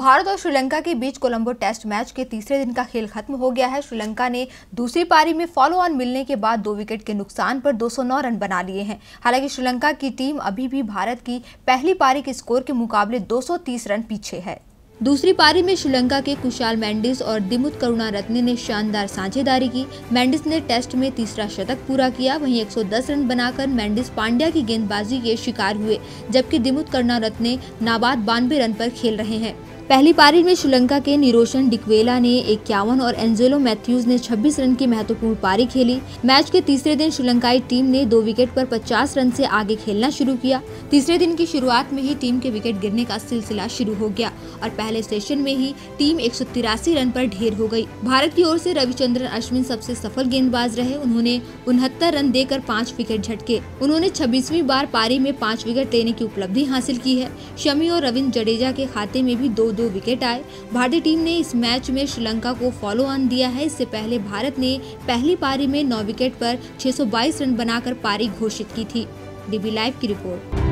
भारत और श्रीलंका के बीच Colombo test match के तीसरे दिन का खेल खत्म हो गया है। श्रीलंका ने दूसरी पारी में फॉलो ऑन मिलने के बाद 2 विकेट के नुकसान पर 209 रन बना लिए हैं। हालांकि श्रीलंका की टीम अभी भी भारत की पहली पारी के स्कोर के मुकाबले 230 रन पीछे है। दूसरी पारी में श्रीलंका के कुशाल मेंडिस और दिमुथ करुणारत्ने ने शानदार साझेदारी की। मेंडिस ने टेस्ट में तीसरा शतक पूरा किया। वहीं 110 रन बनाकर मेंडिस पांड्या की गेंदबाजी के शिकार हुए, जबकि दिमुथ करुणारत्ने नाबाद 92 रन पर खेल रहे हैं। पहली पारी में श्रीलंका के निरोशन डिकवेला ने 51 और एंजेलो मैथ्यूज ने 26 रन की महत्वपूर्ण पारी खेली। मैच के तीसरे दिन श्रीलंकाई टीम ने 2 विकेट पर 50 रन से आगे खेलना शुरू किया। तीसरे दिन की शुरुआत में ही टीम के विकेट गिरने का सिलसिला शुरू हो गया और पहले सेशन में ही टीम 183 रन पर ढेर हो गई। भारत की ओर से रविचंद्रन अश्विन सबसे सफल गेंदबाज रहे। उन्होंने 69 रन देकर 5 विकेट झटके। उन्होंने 26वीं बार पारी में 5 विकेट लेने की उपलब्धि हासिल की है। शमी और रवींद्र जडेजा के खाते में भी 2 विकेट आए। भारतीय टीम ने इस मैच में श्रीलंका को फॉलो ऑन दिया है। इससे पहले भारत ने पहली पारी में 9 विकेट पर 622 रन बनाकर पारी घोषित की थी। डीबी लाइव की रिपोर्ट।